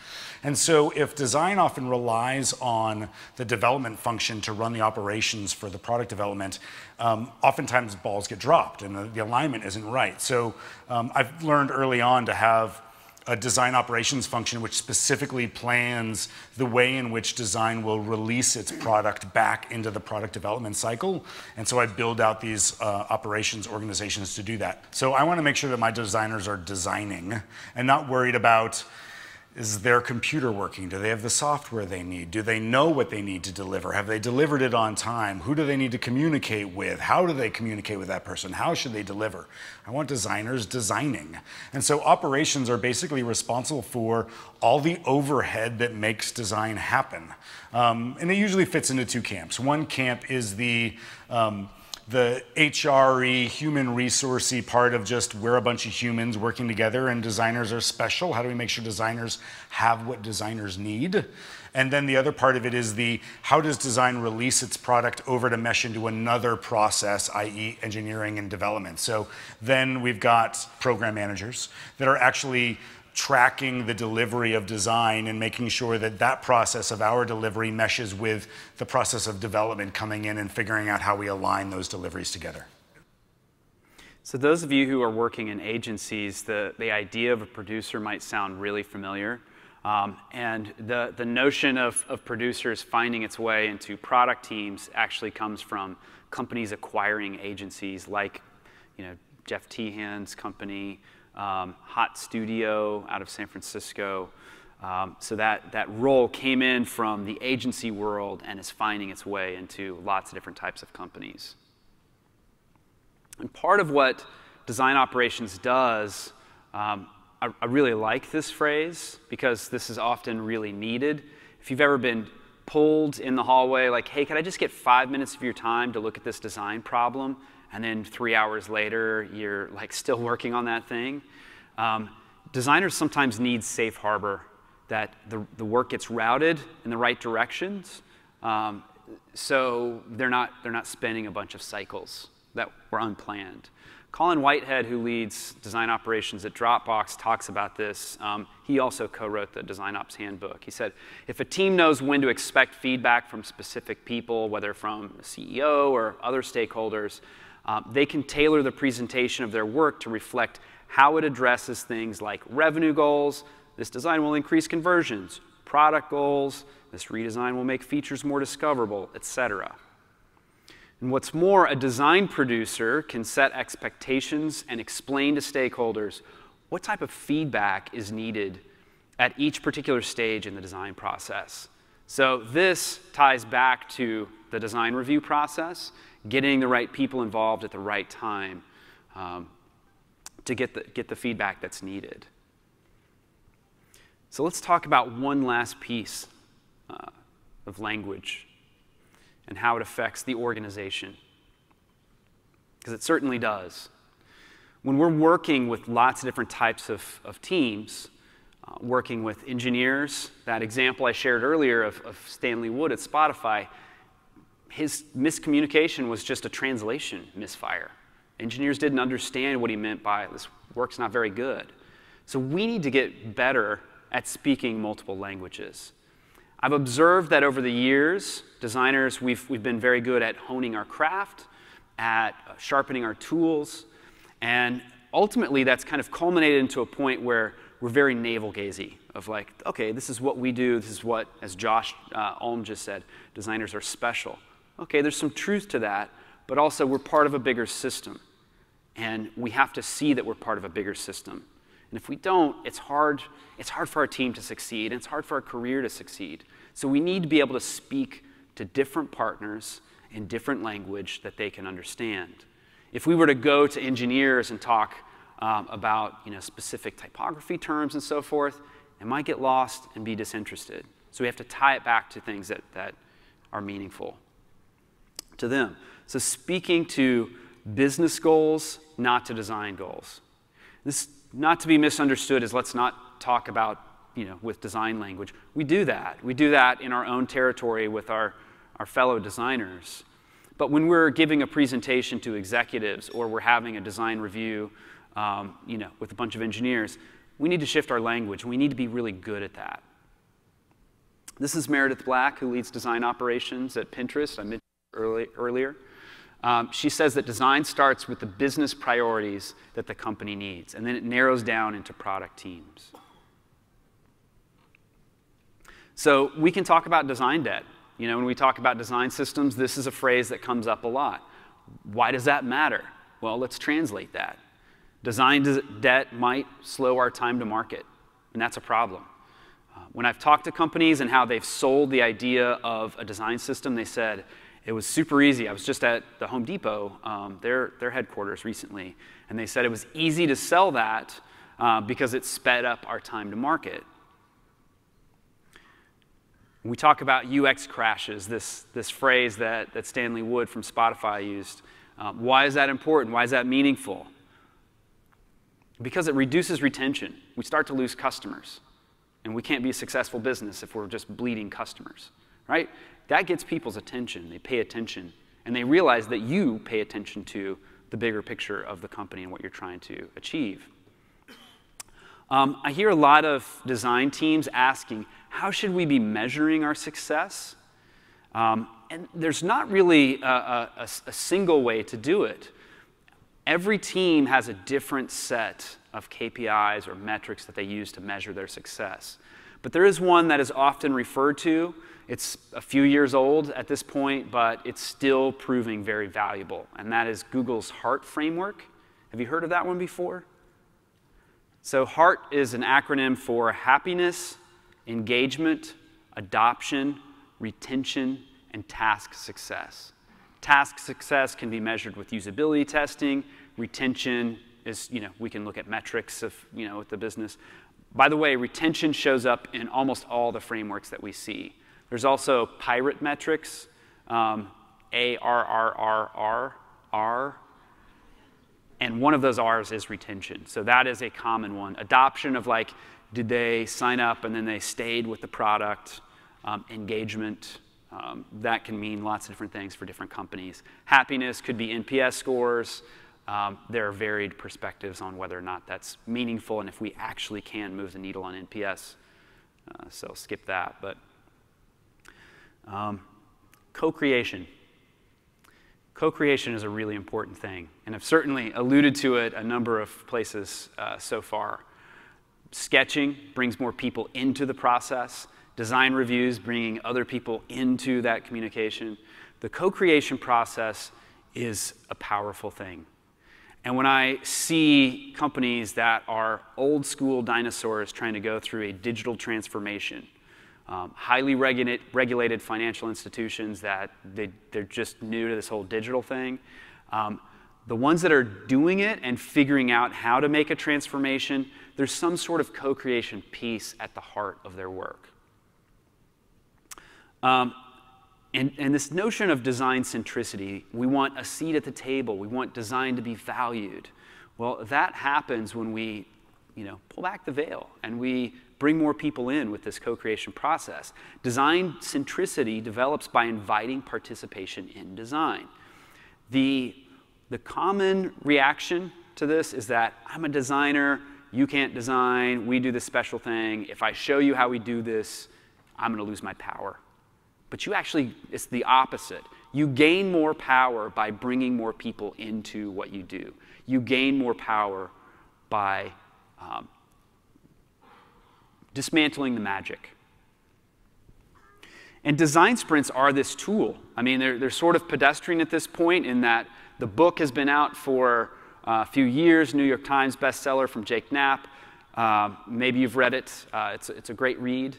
And so if design often relies on the development function to run the operations for the product development, um, oftentimes balls get dropped and the, the alignment isn't right. So um, I've learned early on to have a design operations function which specifically plans the way in which design will release its product back into the product development cycle. And so I build out these uh, operations organizations to do that. So I want to make sure that my designers are designing and not worried about, is their computer working? Do they have the software they need? Do they know what they need to deliver? Have they delivered it on time? Who do they need to communicate with? How do they communicate with that person? How should they deliver? I want designers designing. And so operations are basically responsible for all the overhead that makes design happen. Um, and it usually fits into two camps. One camp is the um, the H R E, human resourcey part of just we're a bunch of humans working together and designers are special. How do we make sure designers have what designers need? And then the other part of it is the how does design release its product over to mesh into another process, that is engineering and development. So then we've got program managers that are actually tracking the delivery of design and making sure that that process of our delivery meshes with the process of development coming in and figuring out how we align those deliveries together. So those of you who are working in agencies, the, the idea of a producer might sound really familiar. Um, and the, the notion of, of producers finding its way into product teams actually comes from companies acquiring agencies like you know, Jeff Teehan's company, Um, Hot Studio out of San Francisco. Um, so that, that role came in from the agency world and is finding its way into lots of different types of companies. And part of what design operations does, um, I, I really like this phrase because this is often really needed. If you've ever been pulled in the hallway like, hey, can I just get five minutes of your time to look at this design problem? And then three hours later, you're like still working on that thing. Um, designers sometimes need safe harbor that the, the work gets routed in the right directions, um, so they're not, they're not spending a bunch of cycles that were unplanned. Colin Whitehead, who leads design operations at Dropbox, talks about this. Um, he also co-wrote the Design Ops Handbook. He said, if a team knows when to expect feedback from specific people, whether from the C E O or other stakeholders, uh, they can tailor the presentation of their work to reflect how it addresses things like revenue goals. This design will increase conversions, product goals. This redesign will make features more discoverable, et cetera. And what's more, a design producer can set expectations and explain to stakeholders what type of feedback is needed at each particular stage in the design process. So this ties back to the design review process, getting the right people involved at the right time um, to get the, get the feedback that's needed. So let's talk about one last piece uh, of language and how it affects the organization, because it certainly does. When we're working with lots of different types of, of teams, uh, working with engineers, that example I shared earlier of, of Stanley Wood at Spotify, his miscommunication was just a translation misfire. Engineers didn't understand what he meant by this work's not very good. So we need to get better at speaking multiple languages. I've observed that over the years, designers, we've, we've been very good at honing our craft, at sharpening our tools, and ultimately that's kind of culminated into a point where we're very navel-gazy of like, okay, this is what we do, this is what, as Josh uh, Ulm just said, designers are special. Okay, there's some truth to that, but also we're part of a bigger system, and we have to see that we're part of a bigger system. And if we don't, it's hard, it's hard for our team to succeed, and it's hard for our career to succeed. So we need to be able to speak to different partners in different language that they can understand. If we were to go to engineers and talk um, about you know, specific typography terms and so forth, it might get lost and be disinterested. So we have to tie it back to things that, that are meaningful to them. So speaking to business goals, not to design goals. This, not to be misunderstood is let's not talk about, you know, with design language. We do that. We do that in our own territory with our, our fellow designers. But when we're giving a presentation to executives or we're having a design review, um, you know, with a bunch of engineers, we need to shift our language. We need to be really good at that. This is Meredith Black, who leads design operations at Pinterest. I mentioned early, earlier. Um, she says that design starts with the business priorities that the company needs, and then it narrows down into product teams. So we can talk about design debt. You know, when we talk about design systems, this is a phrase that comes up a lot. Why does that matter? Well, let's translate that. Design debt might slow our time to market, and that's a problem. Uh, when I've talked to companies and how they've sold the idea of a design system, they said, it was super easy. I was just at the Home Depot, um, their, their headquarters recently, and they said it was easy to sell that uh, because it sped up our time to market. We talk about U X crashes, this, this phrase that, that Stanley Wood from Spotify used. Um, why is that important? Why is that meaningful? Because it reduces retention. We start to lose customers, and we can't be a successful business if we're just bleeding customers, right? That gets people's attention. They pay attention, and they realize that you pay attention to the bigger picture of the company and what you're trying to achieve. Um, I hear a lot of design teams asking, how should we be measuring our success? Um, and there's not really a, a, a single way to do it. Every team has a different set of K P Is or metrics that they use to measure their success. But there is one that is often referred to. It's a few years old at this point, but it's still proving very valuable, and that is Google's HEART framework. Have you heard of that one before? So HEART is an acronym for happiness, engagement, adoption, retention, and task success. Task success can be measured with usability testing. Retention is, you know, we can look at metrics of, you know, with the business. By the way, retention shows up in almost all the frameworks that we see. There's also pirate metrics, um, A R R R R R, and one of those R's is retention. So that is a common one. Adoption of like, Did they sign up and then they stayed with the product? Um, engagement, um, that can mean lots of different things for different companies. Happiness could be N P S scores. Um, there are varied perspectives on whether or not that's meaningful and if we actually can move the needle on N P S. Uh, so skip that. But um, co-creation. Co-creation is a really important thing, and I've certainly alluded to it a number of places uh, so far. Sketching brings more people into the process. Design reviews bringing other people into that communication. The co-creation process is a powerful thing. And when I see companies that are old school dinosaurs trying to go through a digital transformation, um, highly regulated, regulated financial institutions that they, they're just new to this whole digital thing, um, the ones that are doing it and figuring out how to make a transformation, there's some sort of co-creation piece at the heart of their work. Um, and, and this notion of design centricity, we want a seat at the table. We want design to be valued. Well, that happens when we, you know, pull back the veil and we bring more people in with this co-creation process. Design centricity develops by inviting participation in design. The, the common reaction to this is that I'm a designer. You can't design. We do this special thing. If I show you how we do this, I'm going to lose my power. But you actually, it's the opposite. You gain more power by bringing more people into what you do. You gain more power by um, dismantling the magic. And design sprints are this tool. I mean, they're, they're sort of pedestrian at this point in that the book has been out for a few years, New York Times bestseller from Jake Knapp. Uh, maybe you've read it. Uh, it's, it's a great read.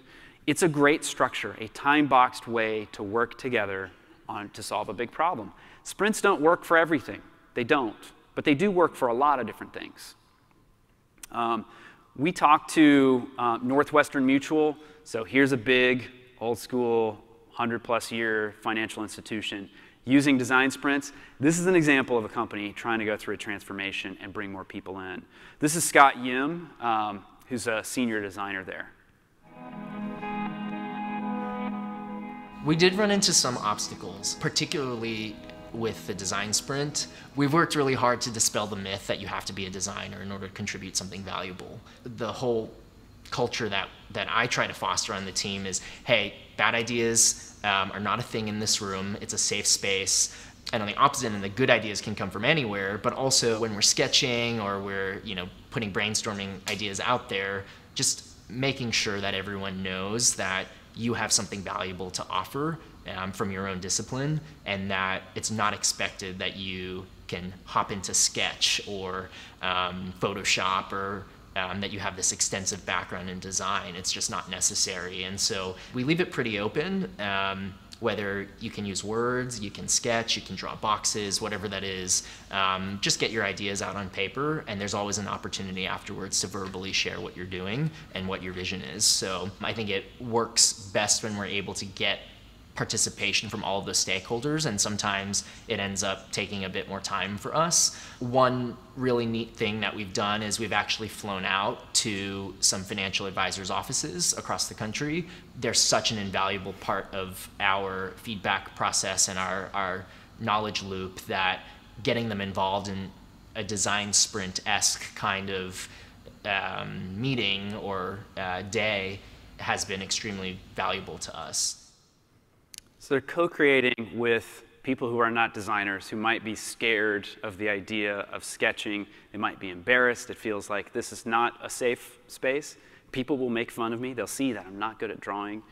It's a great structure, a time-boxed way to work together on, to solve a big problem. Sprints don't work for everything. They don't. But they do work for a lot of different things. Um, we talked to uh, Northwestern Mutual. So here's a big, old-school, one hundred plus year financial institution using design sprints. This is an example of a company trying to go through a transformation and bring more people in. This is Scott Yim, um, who's a senior designer there. We did run into some obstacles, particularly with the design sprint. We've worked really hard to dispel the myth that you have to be a designer in order to contribute something valuable. The whole culture that, that I try to foster on the team is, hey, bad ideas um, are not a thing in this room. It's a safe space. And on the opposite end, the good ideas can come from anywhere, but also when we're sketching or we're, you know, putting brainstorming ideas out there, just making sure that everyone knows that you have something valuable to offer um, from your own discipline, and that it's not expected that you can hop into Sketch or um, Photoshop or um, that you have this extensive background in design. It's just not necessary. And so we leave it pretty open, um, whether you can use words, you can sketch, you can draw boxes, whatever that is. Um, just get your ideas out on paper, and there's always an opportunity afterwards to verbally share what you're doing and what your vision is. So I think it works best when we're able to get participation from all of the stakeholders, and sometimes it ends up taking a bit more time for us. One really neat thing that we've done is we've actually flown out to some financial advisors' offices across the country. They're such an invaluable part of our feedback process and our, our knowledge loop that getting them involved in a design sprint-esque kind of um, meeting or uh, day has been extremely valuable to us. So they're co-creating with people who are not designers, who might be scared of the idea of sketching. They might be embarrassed. It feels like this is not a safe space. People will make fun of me. They'll see that I'm not good at drawing.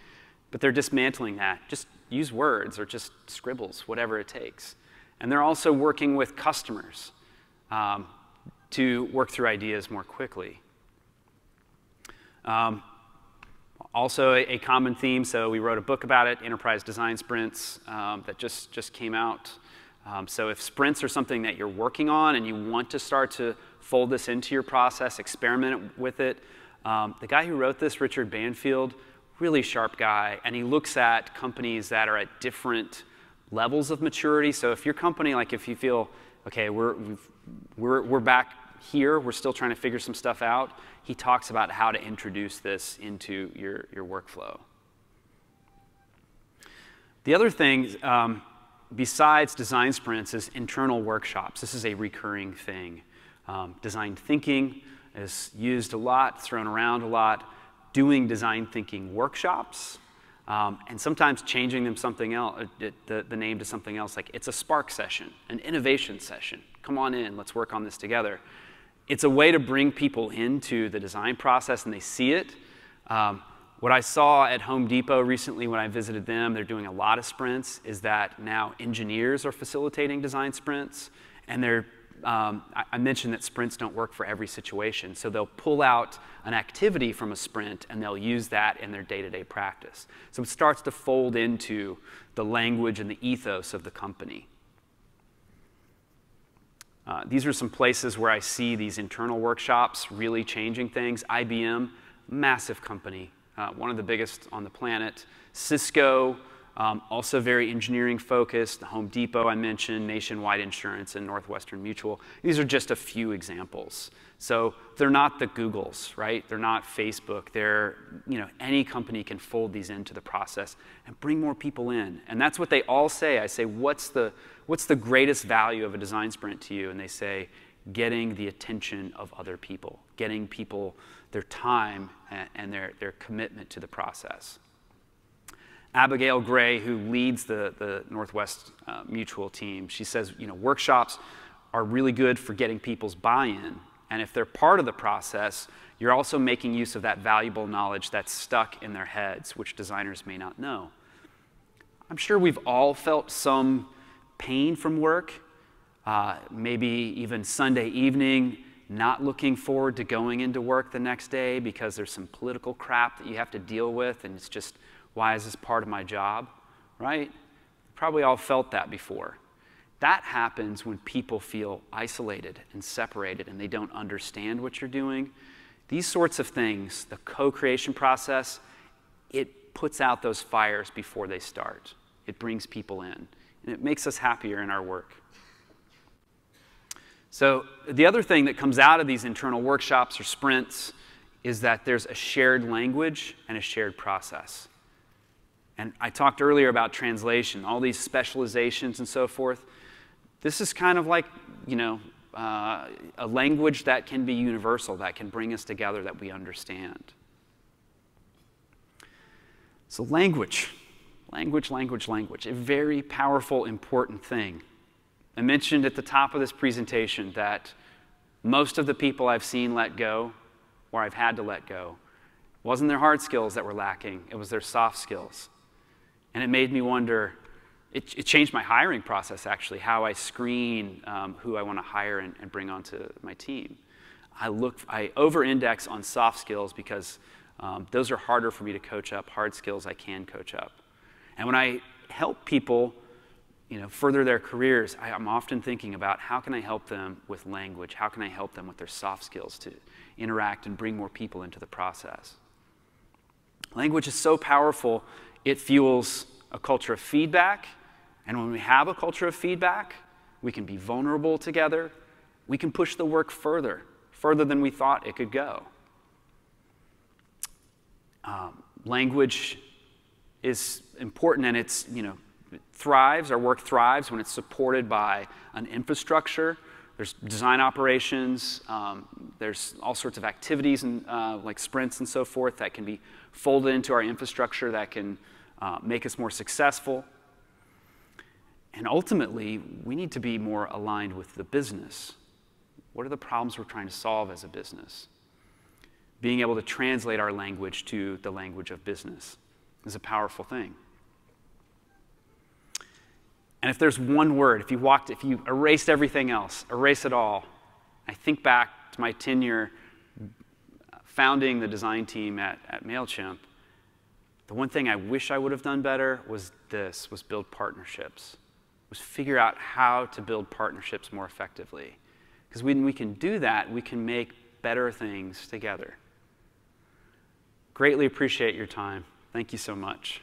But they're dismantling that. Just use words or just scribbles, whatever it takes. And they're also working with customers um, to work through ideas more quickly. Um, Also a common theme, so we wrote a book about it, Enterprise Design Sprints, um, that just, just came out. Um, so if sprints are something that you're working on and you want to start to fold this into your process, experiment with it, um, the guy who wrote this, Richard Banfield, really sharp guy, and he looks at companies that are at different levels of maturity. So if your company, like if you feel, okay, we're, we've, we're, we're back here. We're still trying to figure some stuff out. He talks about how to introduce this into your, your workflow. The other thing, um, besides design sprints, is internal workshops. This is a recurring thing. Um, design thinking is used a lot, thrown around a lot. Doing design thinking workshops, um, and sometimes changing them something else, the, the name to something else. Like, it's a spark session, an innovation session. Come on in, let's work on this together. It's a way to bring people into the design process, and they see it. Um, What I saw at Home Depot recently when I visited them, they're doing a lot of sprints, is that now engineers are facilitating design sprints. And they're, um, I, I mentioned that sprints don't work for every situation. So they'll pull out an activity from a sprint, and they'll use that in their day-to-day practice. So it starts to fold into the language and the ethos of the company. Uh, these are some places where I see these internal workshops really changing things. I B M, massive company. Uh, one of the biggest on the planet. Cisco, um, also very engineering focused. The Home Depot I mentioned, Nationwide Insurance, and Northwestern Mutual. These are just a few examples. So they're not the Googles, right? They're not Facebook. They're, you know, any company can fold these into the process and bring more people in. And that's what they all say. I say, what's the, what's the greatest value of a design sprint to you? And they say, getting the attention of other people, getting people their time and, and their, their commitment to the process. Abigail Gray, who leads the, the Northwest uh, Mutual team, she says, you know, workshops are really good for getting people's buy-in. And if they're part of the process, you're also making use of that valuable knowledge that's stuck in their heads, which designers may not know. I'm sure we've all felt some pain from work. Uh, maybe even Sunday evening, not looking forward to going into work the next day because there's some political crap that you have to deal with, and it's just, why is this part of my job, right? Probably all felt that before. That happens when people feel isolated and separated and they don't understand what you're doing. These sorts of things, the co-creation process, it puts out those fires before they start. It brings people in, and it makes us happier in our work. So the other thing that comes out of these internal workshops or sprints is that there's a shared language and a shared process. And I talked earlier about translation, all these specializations and so forth. This is kind of like, you know, uh, a language that can be universal, that can bring us together, that we understand. So language, language, language, language, a very powerful, important thing. I mentioned at the top of this presentation that most of the people I've seen let go, or I've had to let go, wasn't their hard skills that were lacking. It was their soft skills. And it made me wonder, it, it changed my hiring process, actually, how I screen um, who I want to hire and, and bring onto my team. I, look, I over-index on soft skills because um, those are harder for me to coach up. Hard skills I can coach up. And when I help people, you know, further their careers, I, I'm often thinking about, how can I help them with language? How can I help them with their soft skills to interact and bring more people into the process? Language is so powerful, it fuels a culture of feedback. And when we have a culture of feedback, we can be vulnerable together. We can push the work further, further than we thought it could go. Um, language is important, and it's, you know, It thrives, our work thrives when it's supported by an infrastructure. There's design operations. Um, there's all sorts of activities and uh, like sprints and so forth that can be folded into our infrastructure that can uh, make us more successful. And ultimately, we need to be more aligned with the business. What are the problems we're trying to solve as a business? Being able to translate our language to the language of business is a powerful thing. And if there's one word, if you walked, if you erased everything else, erase it all. I think back to my tenure founding the design team at, at Mailchimp. The one thing I wish I would have done better was this, was build partnerships, was figure out how to build partnerships more effectively. Because when we can do that, we can make better things together. Greatly appreciate your time. Thank you so much.